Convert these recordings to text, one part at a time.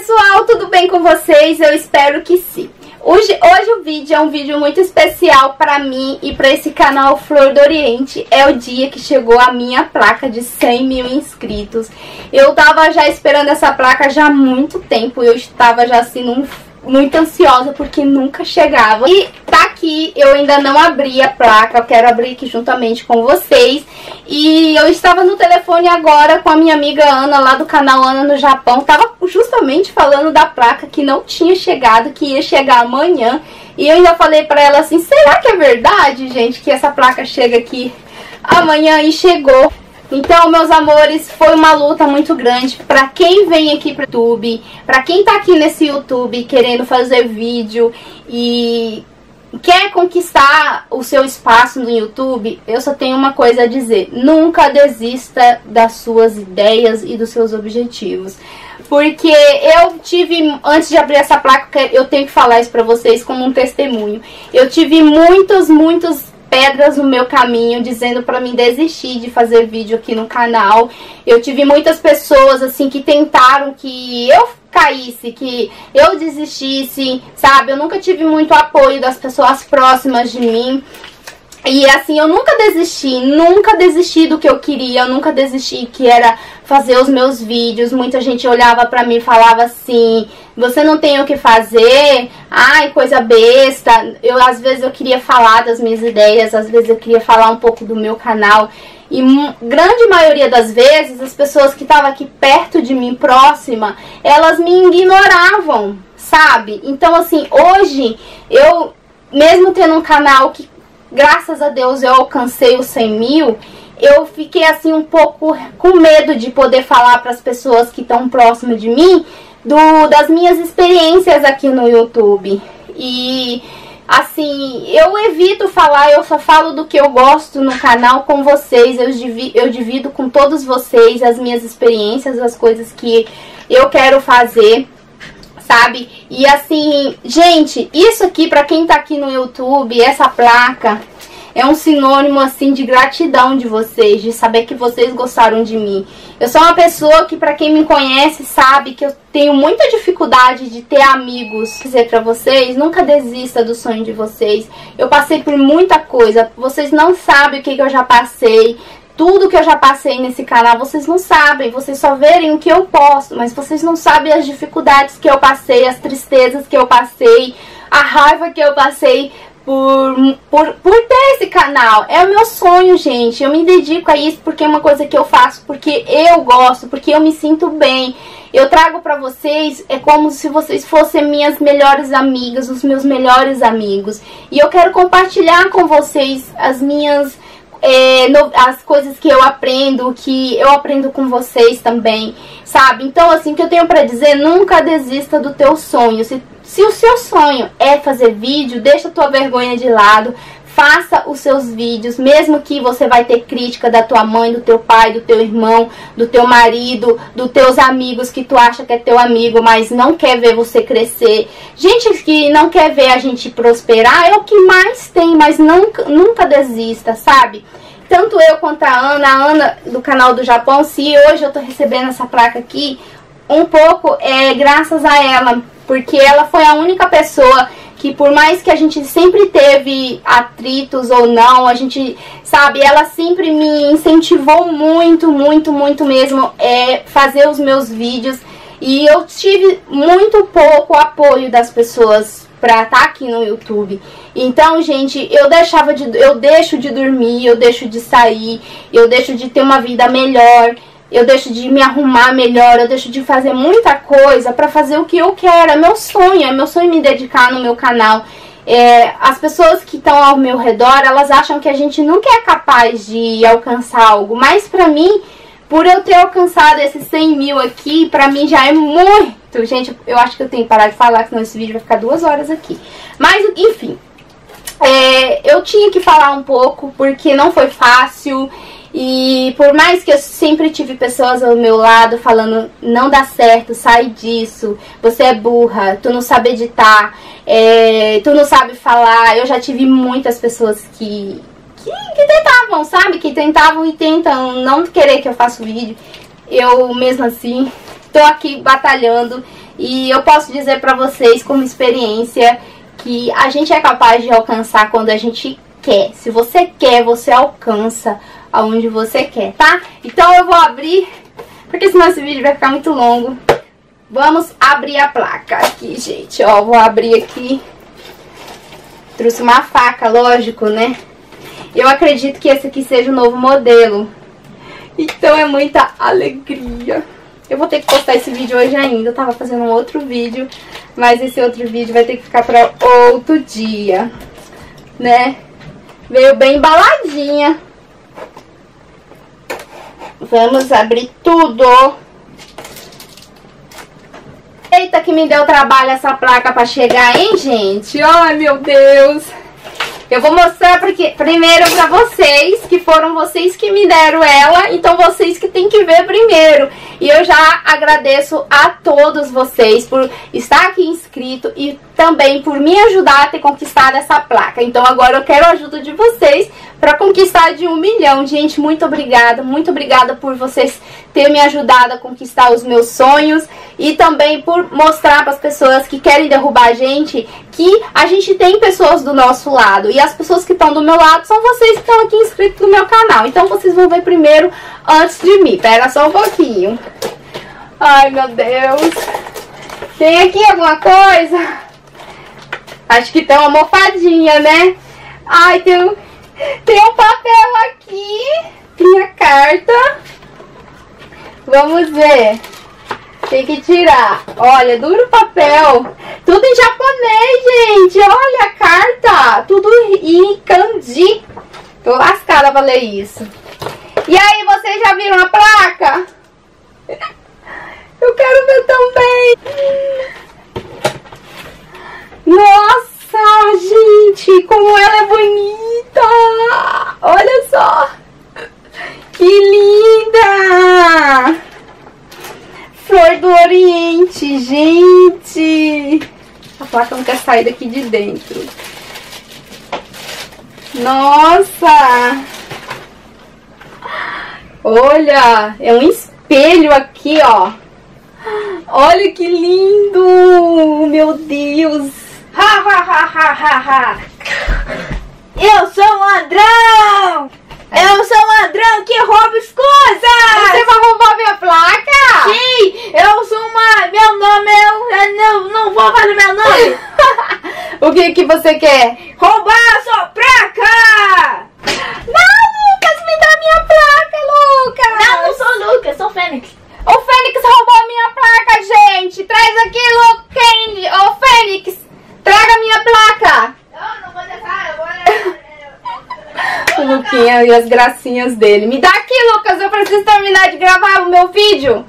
pessoal, tudo bem com vocês? Eu espero que sim. Hoje o vídeo é um vídeo muito especial pra mim e pra esse canal Flor do Oriente. É o dia que chegou a minha placa de 100 mil inscritos. Eu tava já esperando essa placa já há muito tempo. Eu estava já assim muito ansiosa porque nunca chegava. E tá aqui, eu ainda não abri a placa, eu quero abrir aqui juntamente com vocês. E eu estava no telefone agora com a minha amiga Ana, lá do canal Ana no Japão. Tava justamente falando da placa que não tinha chegado, que ia chegar amanhã. E eu ainda falei pra ela assim, será que é verdade, gente, que essa placa chega aqui amanhã? E chegou. Então, meus amores, foi uma luta muito grande pra quem vem aqui pro YouTube, pra quem tá aqui nesse YouTube querendo fazer vídeo e quer conquistar o seu espaço no YouTube. Eu só tenho uma coisa a dizer: nunca desista das suas ideias e dos seus objetivos. Porque eu tive, antes de abrir essa placa, eu tenho que falar isso pra vocês como um testemunho. Eu tive muitos pedras no meu caminho, dizendo pra mim desistir de fazer vídeo aqui no canal. Eu tive muitas pessoas assim que tentaram que eu caísse, que eu desistisse, sabe? Eu nunca tive muito apoio das pessoas próximas de mim. E assim, eu nunca desisti do que eu queria, eu nunca desisti, que era fazer os meus vídeos. Muita gente olhava pra mim e falava assim, você não tem o que fazer, ai, coisa besta. Eu, às vezes eu queria falar das minhas ideias, às vezes eu queria falar um pouco do meu canal. E grande maioria das vezes, as pessoas que estavam aqui perto de mim, próxima, elas me ignoravam, sabe? Então assim, hoje, eu mesmo tendo um canal que, graças a Deus, eu alcancei os 100 mil, eu fiquei assim um pouco com medo de poder falar para as pessoas que estão próximas de mim das minhas experiências aqui no YouTube. E assim, eu evito falar, eu só falo do que eu gosto no canal com vocês, eu divido com todos vocês as minhas experiências, as coisas que eu quero fazer, sabe? E assim, gente, isso aqui pra quem tá aqui no YouTube, essa placa é um sinônimo assim de gratidão de vocês, de saber que vocês gostaram de mim. Eu sou uma pessoa que, pra quem me conhece, sabe que eu tenho muita dificuldade de ter amigos. Quer dizer pra vocês, nunca desista do sonho de vocês. Eu passei por muita coisa, vocês não sabem o que eu já passei. Tudo que eu já passei nesse canal, vocês não sabem, vocês só verem o que eu posto, mas vocês não sabem as dificuldades que eu passei, as tristezas que eu passei, a raiva que eu passei por ter esse canal. É o meu sonho, gente, eu me dedico a isso porque é uma coisa que eu faço, porque eu gosto, porque eu me sinto bem. Eu trago pra vocês, é como se vocês fossem minhas melhores amigas, os meus melhores amigos. E eu quero compartilhar com vocês as minhas... as coisas que eu aprendo com vocês também, sabe? Então assim, o que eu tenho pra dizer, nunca desista do teu sonho. Se o seu sonho é fazer vídeo, deixa a tua vergonha de lado, faça os seus vídeos, mesmo que você vai ter crítica da tua mãe, do teu pai, do teu irmão, do teu marido, dos teus amigos que tu acha que é teu amigo, mas não quer ver você crescer. Gente que não quer ver a gente prosperar é o que mais tem, mas nunca desista, sabe? Tanto eu quanto a Ana do canal do Japão, se hoje eu tô recebendo essa placa aqui, um pouco é graças a ela, porque ela foi a única pessoa que, por mais que a gente sempre teve atritos ou não, a gente, sabe, ela sempre me incentivou muito mesmo fazer os meus vídeos. E eu tive muito pouco apoio das pessoas pra estar aqui no YouTube. Então, gente, eu deixo de dormir, eu deixo de sair, eu deixo de ter uma vida melhor, eu deixo de me arrumar melhor, eu deixo de fazer muita coisa pra fazer o que eu quero. É meu sonho me dedicar no meu canal. As pessoas que estão ao meu redor, elas acham que a gente nunca é capaz de alcançar algo, mas pra mim, por eu ter alcançado esses 100 mil aqui, pra mim já é muito. Gente, eu acho que eu tenho que parar de falar, senão esse vídeo vai ficar 2 horas aqui. Mas, enfim, eu tinha que falar um pouco, porque não foi fácil. E por mais que eu sempre tive pessoas ao meu lado falando, não dá certo, sai disso, você é burra, tu não sabe editar, tu não sabe falar. Eu já tive muitas pessoas que tentavam, sabe? Que tentavam e tentam não querer que eu faça o vídeo. Eu mesmo assim tô aqui batalhando. E eu posso dizer pra vocês, como experiência, que a gente é capaz de alcançar quando a gente quer. Se você quer, você alcança aonde você quer, tá? Então eu vou abrir, porque senão esse vídeo vai ficar muito longo. Vamos abrir a placa aqui, gente. Ó, vou abrir aqui. Trouxe uma faca, lógico, né? Eu acredito que esse aqui seja o novo modelo. Então é muita alegria. Eu vou ter que postar esse vídeo hoje ainda. Eu tava fazendo um outro vídeo, mas esse outro vídeo vai ter que ficar pra outro dia, né? Veio bem embaladinha. Vamos abrir tudo. Eita, que me deu trabalho essa placa pra chegar, hein, gente? Ai, meu Deus. Eu vou mostrar primeiro pra vocês, que foram vocês que me deram ela, então vocês que tem que ver primeiro. E eu já agradeço a todos vocês por estar aqui inscrito e também por me ajudar a ter conquistado essa placa. Então agora eu quero a ajuda de vocês para conquistar de 1 milhão. Gente, muito obrigada por vocês terem me ajudado a conquistar os meus sonhos e também por mostrar para as pessoas que querem derrubar a gente que a gente tem pessoas do nosso lado. E as pessoas que estão do meu lado são vocês que estão aqui inscritos no meu canal. Então vocês vão ver primeiro antes de mim. Pera só um pouquinho. Ai, meu Deus. Tem aqui alguma coisa? Acho que tem uma almofadinha, né? Ai, tem um papel aqui. Minha carta. Vamos ver. Tem que tirar. Olha, duro papel. Tudo em japonês, gente. Olha a carta. Tudo em kanji. Tô lascada pra ler isso. E aí, vocês já viram a placa? Eu quero ver também. Nossa, gente. Como ela é bonita. Olha só. Que linda. Flor do Oriente, gente. A placa não quer sair daqui de dentro. Nossa. Olha, é um espelho aqui, ó. Olha que lindo. Meu Deus. Ha, ha, ha, ha, ha. Eu sou um ladrão. Eu sou um ladrão que rouba as coisas. Você vai roubar minha placa? Sim, eu sou uma... Meu nome é... Não vou falar meu nome. O que que você quer? Roubar a sua placa. Não, Lucas, me dá minha placa, Lucas. Não sou Lucas, sou Fênix. O Fênix roubou a minha placa, gente. Traz aqui, Lucas. Ô, Fênix, traga minha placa. Não vou deixar, eu vou... O Luquinha e as gracinhas dele. Me dá aqui, Lucas, eu preciso terminar de gravar o meu vídeo.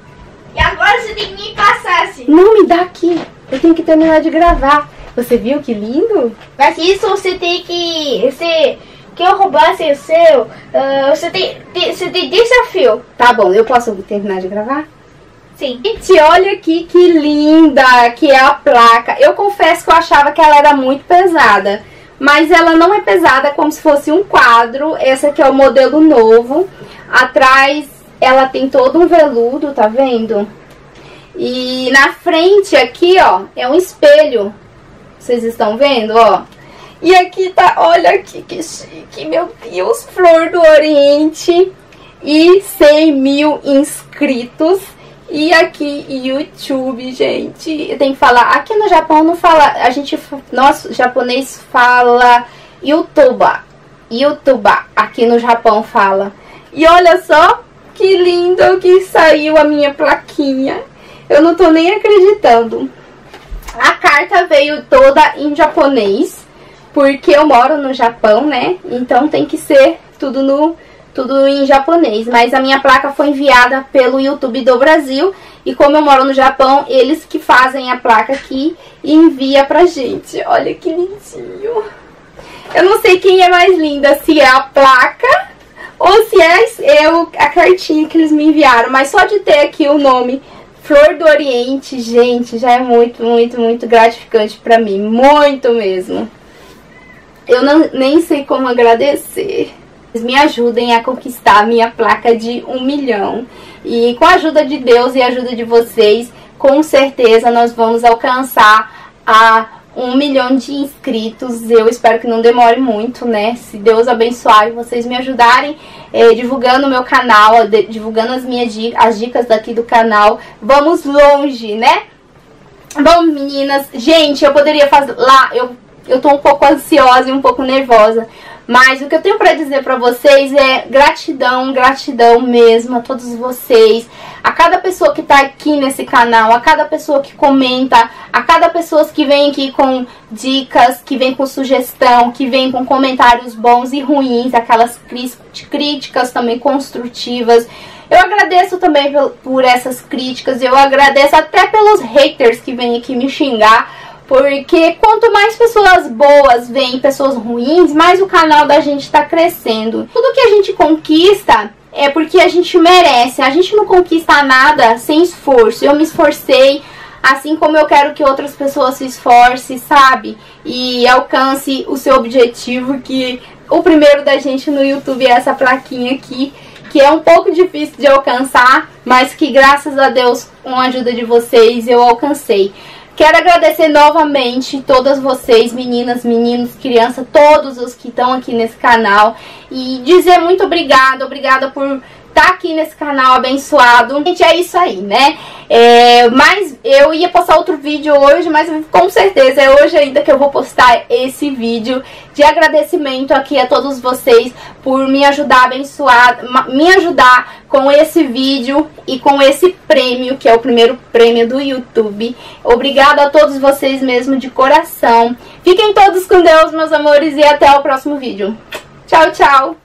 E agora você tem que me passar assim. Não, me dá aqui, eu tenho que terminar de gravar. Você viu que lindo? Mas isso você tem que... Se eu roubasse o seu, você tem desafio. Tá bom, eu posso terminar de gravar? Sim. Gente, olha aqui que linda que é a placa. Eu confesso que eu achava que ela era muito pesada, mas ela não é pesada, como se fosse um quadro. Esse aqui é o modelo novo. Atrás ela tem todo um veludo, tá vendo? E na frente aqui, ó, é um espelho. Vocês estão vendo, ó? E aqui tá, olha aqui que chique, meu Deus, Flor do Oriente. E 100 mil inscritos. E aqui, YouTube, gente. Eu tenho que falar, aqui no Japão não fala, a gente, nosso japonês fala YouTube, aqui no Japão fala. E olha só, que lindo que saiu a minha plaquinha. Eu não tô nem acreditando. A carta veio toda em japonês, porque eu moro no Japão, né? Então tem que ser tudo em japonês, mas a minha placa foi enviada pelo YouTube do Brasil e como eu moro no Japão, eles que fazem a placa aqui e envia pra gente. Olha que lindinho. Eu não sei quem é mais linda, se é a placa ou se é a cartinha que eles me enviaram, mas só de ter aqui o nome Flor do Oriente, gente, já é muito, muito, muito gratificante pra mim, muito mesmo. Eu nem sei como agradecer. Me ajudem a conquistar a minha placa de 1 milhão. E com a ajuda de Deus e a ajuda de vocês, com certeza nós vamos alcançar a 1 milhão de inscritos. Eu espero que não demore muito, né? Se Deus abençoar e vocês me ajudarem divulgando o meu canal, divulgando as dicas daqui do canal. Vamos longe, né? Bom, meninas, gente, eu poderia fazer lá, eu tô um pouco ansiosa e um pouco nervosa, mas o que eu tenho pra dizer pra vocês é gratidão, gratidão mesmo a todos vocês, a cada pessoa que tá aqui nesse canal, a cada pessoa que comenta, a cada pessoa que vem aqui com dicas, que vem com sugestão, que vem com comentários bons e ruins, aquelas críticas também construtivas. Eu agradeço também por essas críticas, eu agradeço até pelos haters que vêm aqui me xingar, porque quanto mais pessoas boas vêm, pessoas ruins, mais o canal da gente tá crescendo. Tudo que a gente conquista é porque a gente merece. A gente não conquista nada sem esforço. Eu me esforcei, assim como eu quero que outras pessoas se esforcem, sabe? E alcance o seu objetivo, que o primeiro da gente no YouTube é essa plaquinha aqui, que é um pouco difícil de alcançar, mas que graças a Deus, com a ajuda de vocês, eu alcancei. Quero agradecer novamente todas vocês, meninas, meninos, crianças, todos os que estão aqui nesse canal. E dizer muito obrigada, obrigada por estar aqui nesse canal abençoado. Gente, é isso aí, né? Mas eu ia postar outro vídeo hoje, mas com certeza é hoje ainda que eu vou postar esse vídeo de agradecimento aqui a todos vocês por me ajudar a abençoar, me ajudar com esse vídeo e com esse prêmio, que é o primeiro prêmio do YouTube. Obrigada a todos vocês mesmo, de coração. Fiquem todos com Deus, meus amores, e até o próximo vídeo. Tchau, tchau!